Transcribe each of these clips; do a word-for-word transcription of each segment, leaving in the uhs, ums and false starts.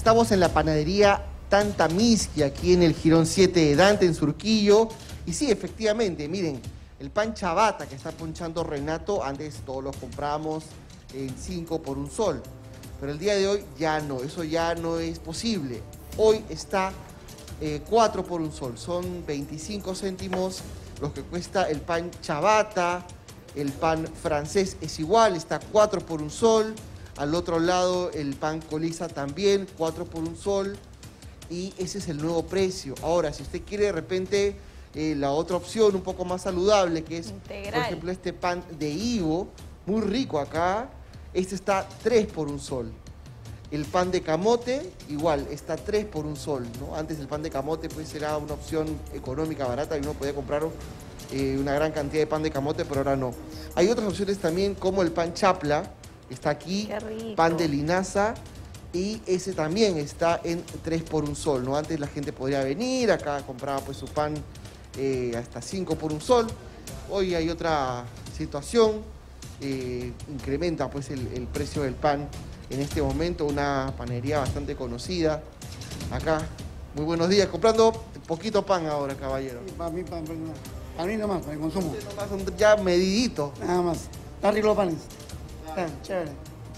Estamos en la panadería Tanta Misky, aquí en el Girón siete de Dante, en Surquillo. Y sí, efectivamente, miren, el pan chabata que está ponchando Renato, antes todos los comprábamos en cinco por un sol. Pero el día de hoy ya no, eso ya no es posible. Hoy está eh, cuatro por un sol, son veinticinco céntimos los que cuesta el pan chabata. El pan francés es igual, está cuatro por un sol. Al otro lado el pan coliza también, cuatro por un sol. Y ese es el nuevo precio. Ahora, si usted quiere de repente eh, la otra opción un poco más saludable, que es, integral, por ejemplo, este pan de higo, muy rico acá, este está tres por un sol. El pan de camote, igual, está tres por un sol, ¿no? Antes el pan de camote pues era una opción económica, barata, y uno podía comprar eh, una gran cantidad de pan de camote, pero ahora no. Hay otras opciones también, como el pan chapla, está aquí, pan de linaza, y ese también está en tres por un sol, ¿no? Antes la gente podría venir, acá compraba pues su pan eh, hasta cinco por un sol. Hoy hay otra situación, eh, incrementa pues el, el precio del pan. En este momento, una panadería bastante conocida acá. Muy buenos días. Comprando poquito pan ahora, caballero. Sí, para mí, para, para mí nomás, para el consumo. Ya medidito. Nada más. Está rico los panes. Está chévere.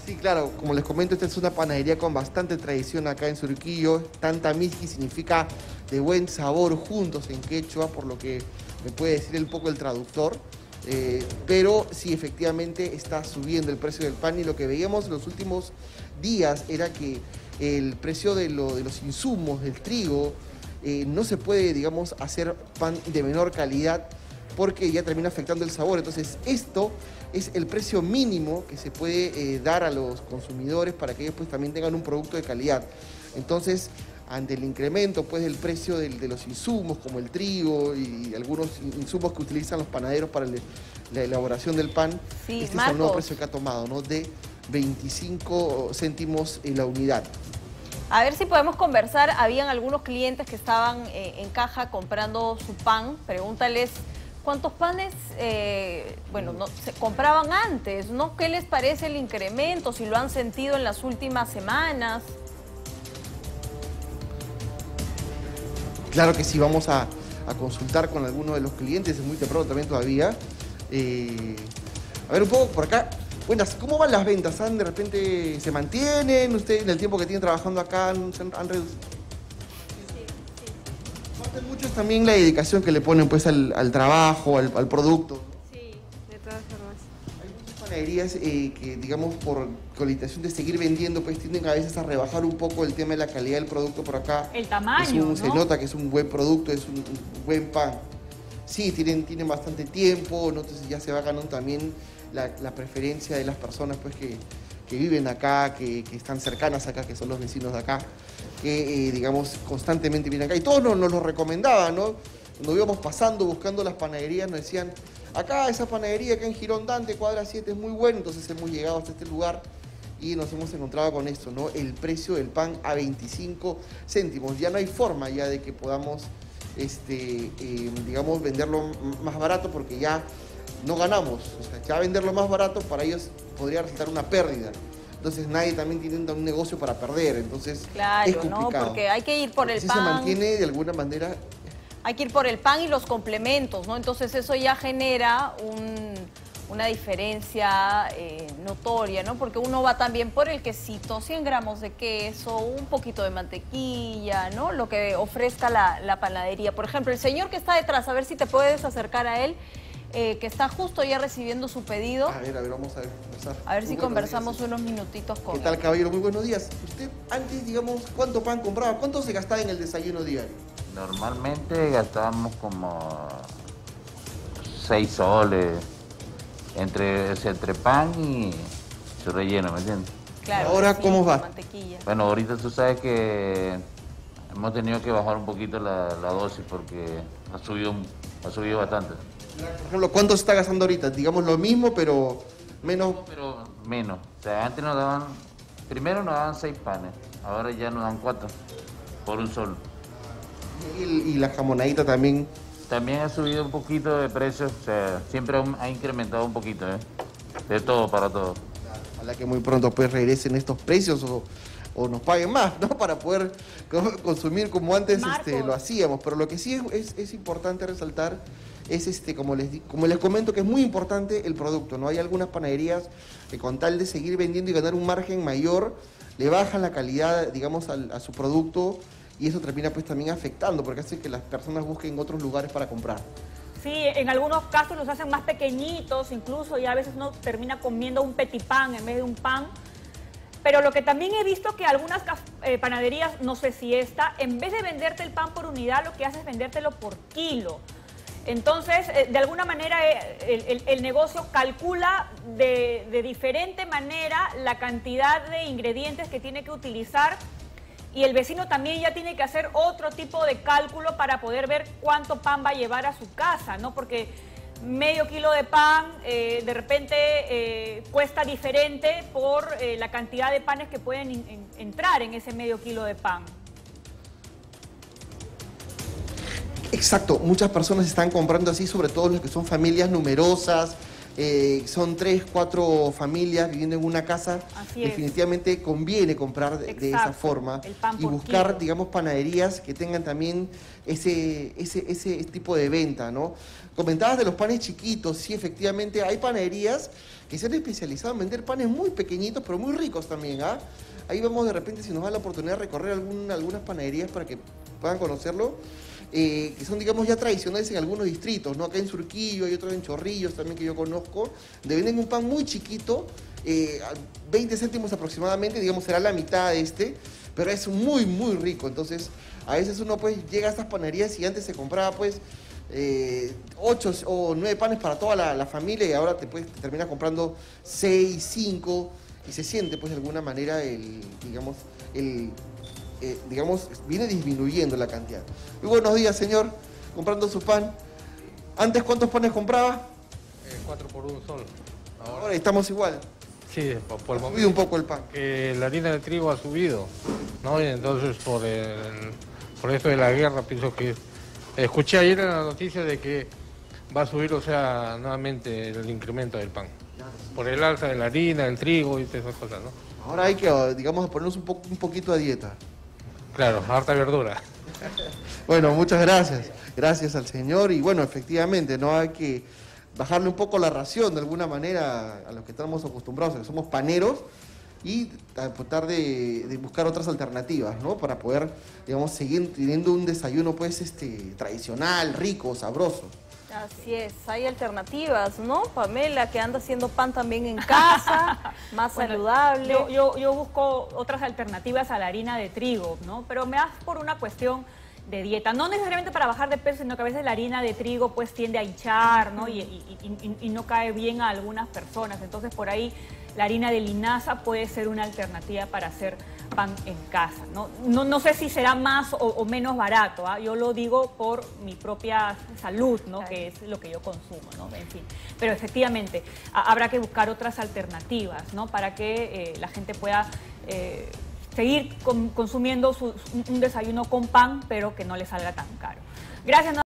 Sí, claro. Como les comento, esta es una panadería con bastante tradición acá en Surquillo. Tanta Misky significa de buen sabor juntos en quechua, por lo que me puede decir un poco el traductor. Eh, pero sí, efectivamente está subiendo el precio del pan, y lo que veíamos en los últimos días era que el precio de, lo, de los insumos, del trigo, eh, no se puede, digamos, hacer pan de menor calidad porque ya termina afectando el sabor. Entonces esto es el precio mínimo que se puede eh, dar a los consumidores para que ellos pues también tengan un producto de calidad. Entonces, ante el incremento pues del precio del, de los insumos como el trigo y, y algunos insumos que utilizan los panaderos para el, la elaboración del pan, sí, este Marcos, es el nuevo precio que ha tomado, ¿no? De veinticinco céntimos en la unidad. A ver si podemos conversar. Habían algunos clientes que estaban eh, en caja comprando su pan. Pregúntales cuántos panes eh, bueno, no, se compraban antes, ¿no? ¿Qué les parece el incremento? Si lo han sentido en las últimas semanas. Claro que sí, vamos a, a consultar con alguno de los clientes, es muy temprano también todavía. Eh, a ver un poco por acá. Buenas, ¿cómo van las ventas? ¿Han, de repente se mantienen? ¿Ustedes en el tiempo que tienen trabajando acá han, han reducido? Sí, sí. Parte mucho es también la dedicación que le ponen pues al, al trabajo, al, al producto. Sí, de todas formas. Hay muchas panaderías eh, que, digamos, por con la intención de seguir vendiendo, pues tienden a veces a rebajar un poco el tema de la calidad del producto por acá. El tamaño, un, ¿no? Se nota que es un buen producto, es un, un buen pan. Sí, tienen, tienen bastante tiempo, ¿no? Entonces ya se va ganando también la, la preferencia de las personas pues que, que viven acá, que, que están cercanas acá, que son los vecinos de acá, que, eh, digamos, constantemente vienen acá. Y todos nos, nos lo recomendaban, ¿no? Cuando íbamos pasando, buscando las panaderías, nos decían, acá esa panadería acá en Girón Dante, cuadra siete, es muy buena. Entonces hemos llegado hasta este lugar y nos hemos encontrado con esto, ¿no? El precio del pan a veinticinco céntimos. Ya no hay forma ya de que podamos, este, eh, digamos, venderlo más barato, porque ya no ganamos. O sea, ya venderlo más barato para ellos podría resultar una pérdida. Entonces nadie también tiene un negocio para perder. Entonces claro, es complicado. Claro, ¿no? Porque hay que ir por el pan. Se mantiene de alguna manera. Hay que ir por el pan y los complementos, ¿no? Entonces eso ya genera un... una diferencia eh, notoria, ¿no? Porque uno va también por el quesito, cien gramos de queso, un poquito de mantequilla, ¿no? Lo que ofrezca la, la panadería. Por ejemplo, el señor que está detrás, a ver si te puedes acercar a él, eh, que está justo ya recibiendo su pedido. A ver, a ver, vamos a conversar. A ver si conversamos unos minutitos con él. ¿Qué tal, caballero? Muy buenos días. Usted antes, digamos, ¿cuánto pan compraba? ¿Cuánto se gastaba en el desayuno diario? Normalmente gastábamos como seis soles. Entre, entre pan y su relleno, ¿me entiendes? Claro. ¿Ahora cómo va? Mantequilla. Bueno, ahorita tú sabes que hemos tenido que bajar un poquito la, la dosis porque ha subido, ha subido bastante. Por ejemplo, ¿cuánto se está gastando ahorita? Digamos lo mismo, pero menos. Pero menos. O sea, antes nos daban, primero nos daban seis panes, ahora ya nos dan cuatro, por un solo. Y, y la jamonadita también. También ha subido un poquito de precio, o sea, siempre ha incrementado un poquito, ¿eh? De todo para todo. Ojalá que muy pronto pues regresen estos precios o o nos paguen más, ¿no? Para poder consumir como antes este, lo hacíamos. Pero lo que sí es, es, es importante resaltar es, este, como les, como les comento, que es muy importante el producto, ¿no? Hay algunas panaderías que con tal de seguir vendiendo y ganar un margen mayor, le bajan la calidad, digamos, al, a su producto, y eso termina pues también afectando, porque hace que las personas busquen otros lugares para comprar. Sí, en algunos casos los hacen más pequeñitos incluso, y a veces uno termina comiendo un petit pan en vez de un pan. Pero lo que también he visto que algunas eh, panaderías, no sé si esta, en vez de venderte el pan por unidad, lo que hace es vendértelo por kilo. Entonces, eh, de alguna manera, eh, el, el, el negocio calcula de, de diferente manera la cantidad de ingredientes que tiene que utilizar, y el vecino también ya tiene que hacer otro tipo de cálculo para poder ver cuánto pan va a llevar a su casa, ¿no? Porque medio kilo de pan eh, de repente eh, cuesta diferente por eh, la cantidad de panes que pueden in, in, entrar en ese medio kilo de pan. Exacto, muchas personas están comprando así, sobre todo los que son familias numerosas, eh, son tres, cuatro familias viviendo en una casa. Así es. Definitivamente conviene comprar de, de esa forma y buscar, kilo. digamos, panaderías que tengan también ese, ese, ese tipo de venta, ¿no? Comentabas de los panes chiquitos, sí, efectivamente, hay panaderías que se han especializado en vender panes muy pequeñitos, pero muy ricos también, ¿ah? ¿eh? Ahí vamos de repente, si nos da la oportunidad, de recorrer algún, algunas panaderías para que puedan conocerlo. Eh, que son, digamos, ya tradicionales en algunos distritos, ¿no? Acá en Surquillo, hay otros en Chorrillos también que yo conozco, donde venden un pan muy chiquito, eh, veinte céntimos aproximadamente, digamos, será la mitad de este, pero es muy, muy rico. Entonces, a veces uno, pues, llega a estas panaderías y antes se compraba, pues, eh, ocho o nueve panes para toda la, la familia, y ahora te, pues, te terminas comprando seis, cinco, y se siente, pues, de alguna manera el, digamos, el... Eh, digamos, viene disminuyendo la cantidad. Muy buenos días, señor, comprando su pan. ¿Antes cuántos panes compraba? Eh, cuatro por un sol. Ahora, Ahora estamos igual. Sí, por, por ha el subido un poco el pan. Eh, la harina de trigo ha subido, ¿no? Y entonces, por, el, por eso de la guerra, pienso que... Escuché ayer en la noticia de que va a subir, o sea, nuevamente el incremento del pan. Por el alza de la harina, el trigo y esas cosas, ¿no? Ahora hay que, digamos, ponernos un, po un poquito a dieta. Claro, harta verdura. Bueno, muchas gracias. Gracias al señor. Y bueno, efectivamente, no hay que bajarle un poco la ración de alguna manera a los que estamos acostumbrados, que somos paneros, y tratar de, de buscar otras alternativas, ¿no? Para poder, digamos, seguir teniendo un desayuno, pues, este, tradicional, rico, sabroso. Así es, hay alternativas, ¿no? Pamela, que anda haciendo pan también en casa, más bueno, saludable. Yo, yo, yo busco otras alternativas a la harina de trigo, ¿no? Pero me das por una cuestión de dieta, no necesariamente para bajar de peso, sino que a veces la harina de trigo pues tiende a hinchar, ¿no? Y, y, y, y no cae bien a algunas personas, entonces por ahí la harina de linaza puede ser una alternativa para hacer pan en casa, ¿no? No, no sé si será más o, o menos barato, ¿eh? Yo lo digo por mi propia salud, ¿no? Claro. Que es lo que yo consumo, ¿no? En fin, pero efectivamente a, habrá que buscar otras alternativas, ¿no? Para que eh, la gente pueda eh, seguir con, consumiendo su, un desayuno con pan, pero que no le salga tan caro. Gracias.